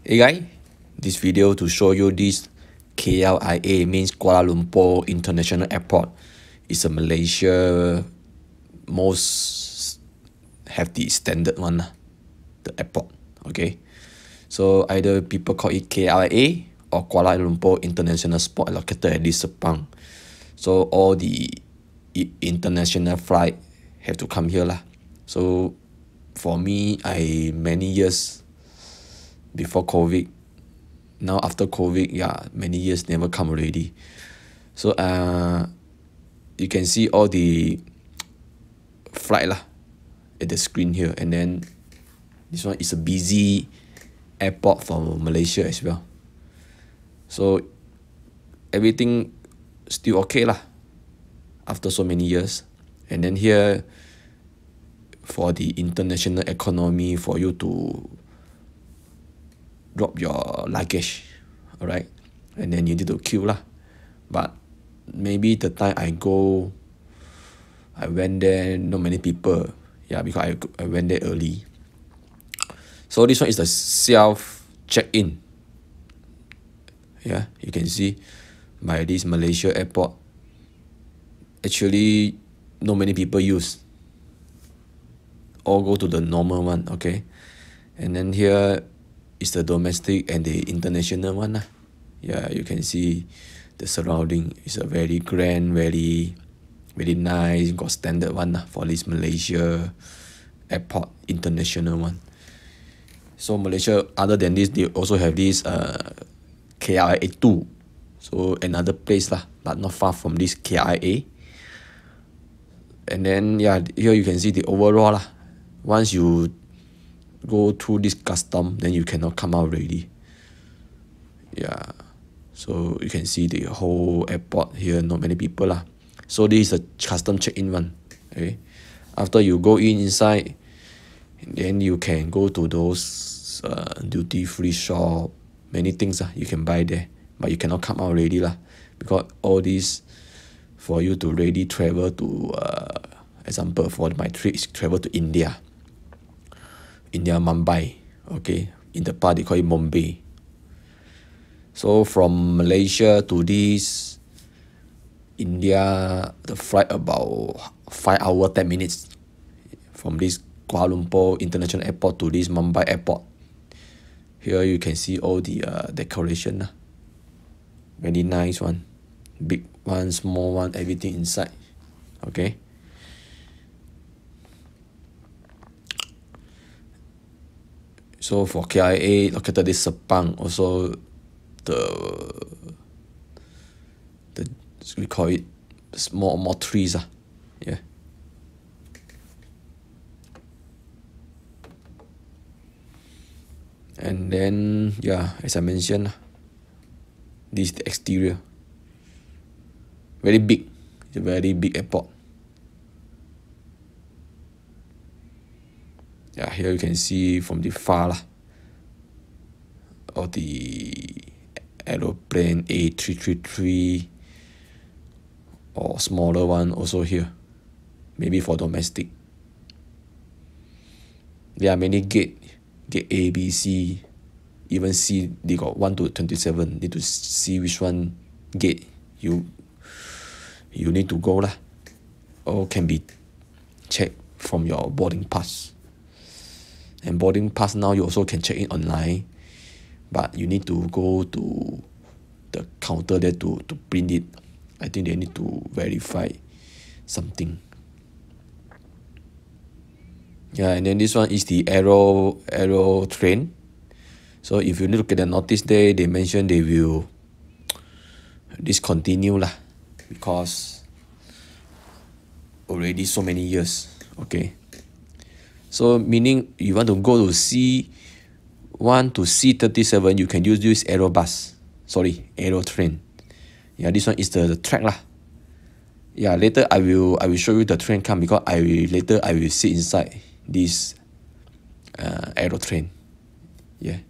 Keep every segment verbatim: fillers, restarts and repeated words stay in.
Hey guys, this video to show you this K L I A, means Kuala Lumpur International Airport. It's a Malaysia most have the standard one, the airport. Okay, so either people call it K L I A or Kuala Lumpur International Sport, located at this Sepang. So all the international flight have to come here lah. So for me, I many years before COVID, now after COVID, yeah, many years never come already. So uh, you can see all the flight lah at the screen here, and then this one is a busy airport for Malaysia as well. So everything still okay lah after so many years. And then here, for the international economy, for you to drop your luggage, alright, and then you need to queue lah. But maybe the time I go, I went there, not many people, yeah, because I, I went there early. So this one is the self check-in. Yeah, you can see by this Malaysia airport, actually not many people use, all go to the normal one. Okay, and then here is the domestic and the international one lah. Yeah, you can see the surrounding is a very grand, very very nice, got standard one lah for this Malaysia airport, international one. So Malaysia, other than this, they also have this uh K I A two, so another place lah, but not far from this K I A. And then yeah, here you can see the overall lah. Once you go through this custom, then you cannot come out already. Yeah, so you can see the whole airport here, not many people lah. So this is a custom check-in one. Okay, after you go in inside, then you can go to those uh, duty-free shop, many things lah you can buy there, but you cannot come out already lah, because all this for you to really travel to, uh, example for my trip is travel to India. India, Mumbai, okay, in the part they call it Mumbai. So from Malaysia to this India, the flight about five hours ten minutes from this Kuala Lumpur International Airport to this Mumbai Airport. Here you can see all the uh, decoration lah. Very nice one, big one, small one, everything inside. Okay, so for K I A, located this Sepang, also the the we call it small more trees ah, yeah. And then yeah, as I mentioned, this is the exterior. Very big, it's a very big airport. Yeah, here you can see from the far lah, all the Aerotrain A three thirty-three or smaller one also here, maybe for domestic. There are many gate, gate A, B, C, even C. They got one to twenty-seven. Need to see which one gate you you need to go lah, or can be checked from your boarding pass. And boarding pass now you also can check in online, but you need to go to the counter there to, to print it. I think they need to verify something. Yeah, and then this one is the aero aero train. So if you look at the notice there, they mention they will discontinue lah, because already so many years. Okay, so meaning you want to go to C one to C thirty-seven, you can use this Airbus, sorry, Aerotrain. Yeah, this one is the, the track lah. Yeah, later I will I will show you the train come, because I will later I will sit inside this uh, Aerotrain. Yeah,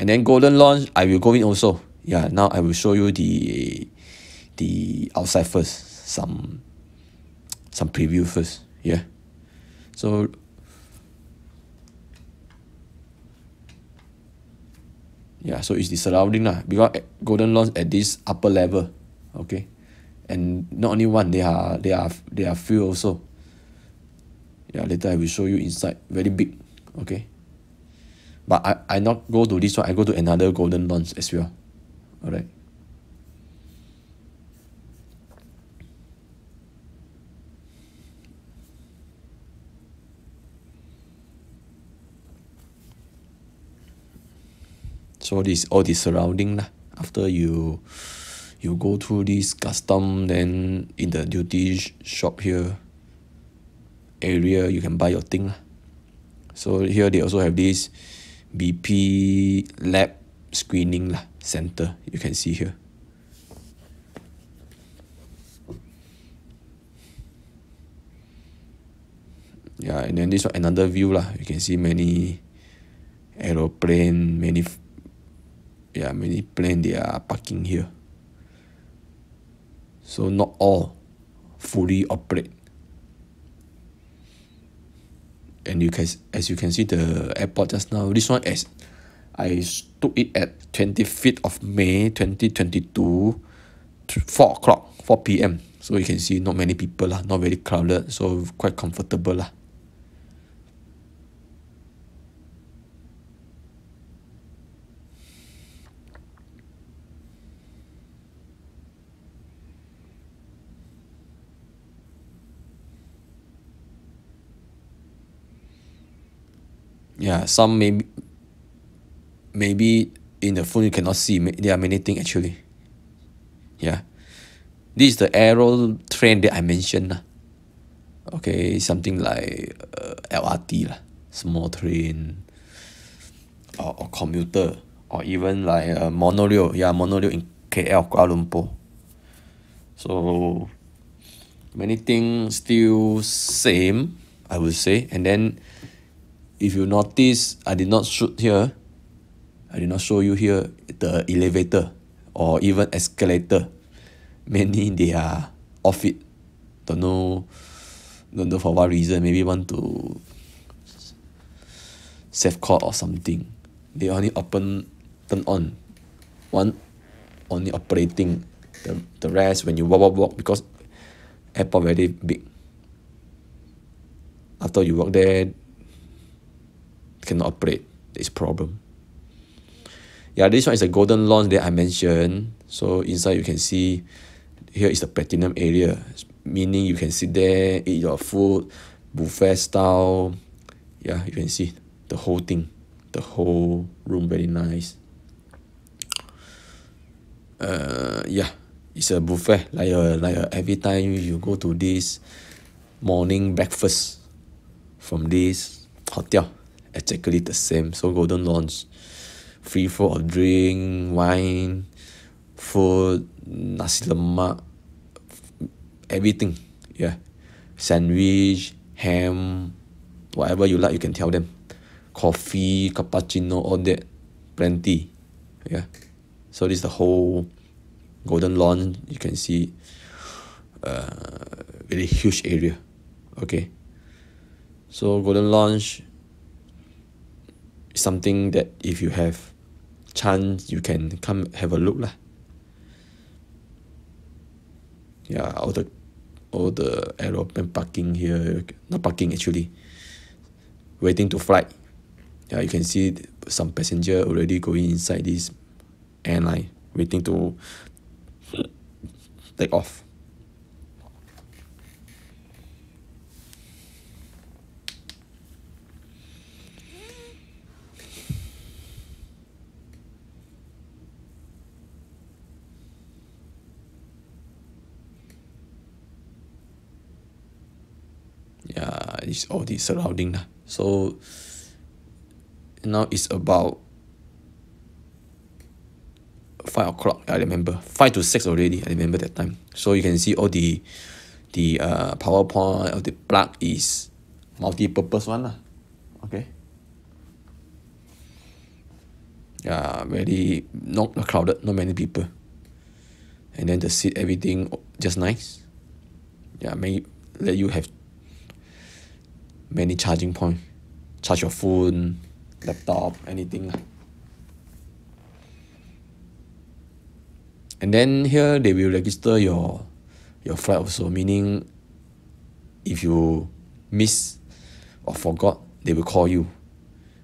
and then Golden Launch I will go in also. Yeah, now I will show you the the outside first, some some preview first. Yeah. So Yeah, so it's the surrounding lah, because Golden Lounge at this upper level, okay, and not only one, they are they are they are few also. Yeah, later I will show you inside, very big, okay. But I I not go to this one, I go to another Golden Lounge as well, alright. So this all the surrounding lah. After you you go through this custom, then in the duty shop here area you can buy your thing lah. So here they also have this B P lab screening lah center. You can see here. Yeah, and then this one another view lah. You can see many aeroplane, many. Yeah, many planes they are parking here. So not all fully operate. And you can, as you can see the airport just now, this one as I took it at twenty-fifth of May twenty twenty-two, four o'clock, four P M So you can see not many people lah, not very crowded, so quite comfortable lah. Yeah, some maybe maybe in the phone you cannot see. There are many things actually. Yeah, this is the Aerotrain that I mentioned lah. Okay, something like uh, L R T lah, small train, or, or commuter, or even like a monorail. Yeah, monorail in K L, Kuala Lumpur. So many things still same, I would say. And then, if you notice, I did not shoot here. I did not show you here the elevator or even escalator. Many they are off it. Don't know, don't know for what reason. Maybe want to save cost or something. They only open, turn on. One only operating. The, the rest when you walk, walk, walk, because airport very big. After you walk there, cannot operate. It's problem. Yeah, this one is a Golden Lounge that I mentioned. So inside you can see, here is the platinum area, meaning you can sit there, eat your food, buffet style. Yeah, you can see the whole thing, the whole room, very nice. Uh, yeah, it's a buffet. Like a, like a, every time you go to this morning breakfast from this hotel, exactly the same. So Golden Lounge, free flow of drink, wine, food, nasi lemak, everything. Yeah, sandwich, ham, whatever you like, you can tell them. Coffee, cappuccino, all that, plenty. Yeah, so this is the whole Golden Lounge. You can see, uh, really huge area. Okay, so Golden Lounge, something that if you have chance, you can come have a look lah. Yeah, all the all the aeroplane parking here, not parking actually, waiting to fly. Yeah, you can see some passenger already going inside this airline, waiting to take off. Yeah, it's all the surrounding lah. So now it's about five o'clock, I remember. five to six already, I remember that time. So you can see all the the uh, PowerPoint or the plug is multi-purpose one lah. Okay. Yeah, very not crowded, not many people. And then the seat, everything just nice. Yeah, may let you have many charging point, charge your phone, laptop, anything lah. And then here they will register your your flight also, meaning if you miss or forgot, they will call you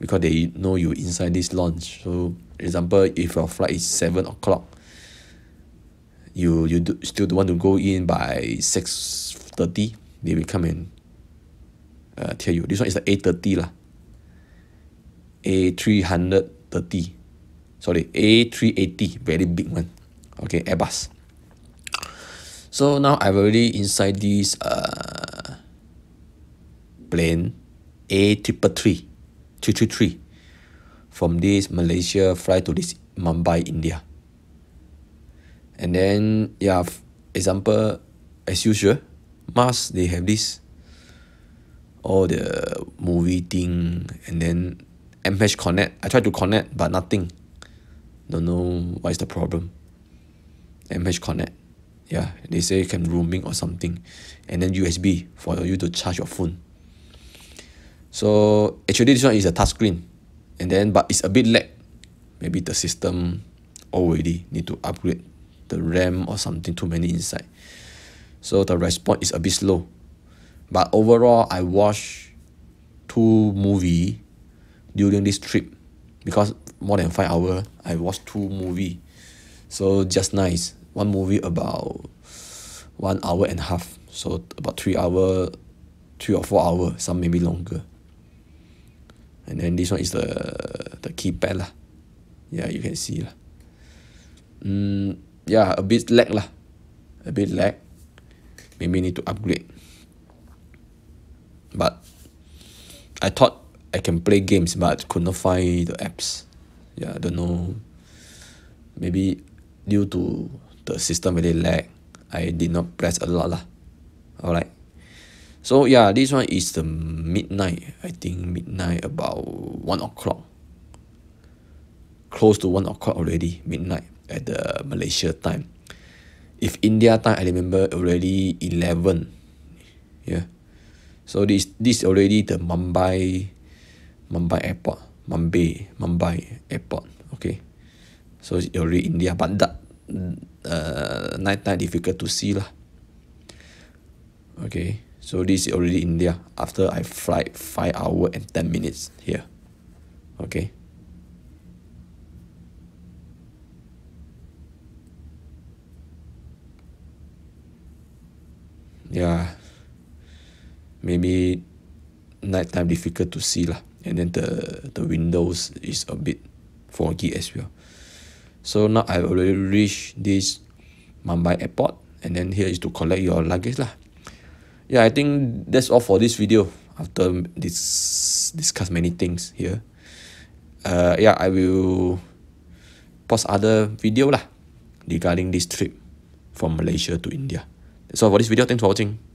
because they know you inside this lounge. So example, if your flight is seven o'clock, you you do, still want to go in by six thirty, they will come and uh, tell you. This one is the A thirty lah. A three hundred thirty, sorry A three eighty, very big one. Okay, Airbus. So now I've already inside this uh plane A three thirty-three, three thirty-three, from this Malaysia fly to this Mumbai, India. And then yeah, example as usual, M A S they have this all the movie thing, and then M H connect. I tried to connect but nothing. Don't know what is the problem. M H connect, yeah, they say you can roaming or something, and then U S B for you to charge your phone. So actually this one is a touch screen, and then but it's a bit lag. Maybe the system already need to upgrade the RAM or something, too many inside. So the response is a bit slow. But overall I watched two movies during this trip, because more than five hours I watched two movies. So just nice, one movie about one hour and a half, so about three hour, three or four hour, some maybe longer. And then this one is the the keypad lah. Yeah, you can see lah. Mm, yeah, a bit lag lah, a bit lag. Maybe need to upgrade. But I thought I can play games, but could not find the apps. Yeah, I don't know. Maybe due to the system really lag, I did not press a lot lah. Alright. So yeah, this one is the midnight. I think midnight, about one o'clock. Close to one o'clock already, midnight at the Malaysia time. If India time, I remember already eleven. Yeah. So this this already the Mumbai Mumbai airport. Mumbai Mumbai airport. Okay. So it's already India, but that uh, night time difficult to see lah. Okay, so this is already India after I fly five hour and ten minutes here. Okay. Yeah, maybe night time difficult to see lah, and then the the windows is a bit foggy as well. So now I already reached this Mumbai airport, and then here is to collect your luggage lah. Yeah, I think that's all for this video. After this discuss many things here, uh, yeah, I will post other video lah regarding this trip from Malaysia to India. That's all for this video. Thanks for watching.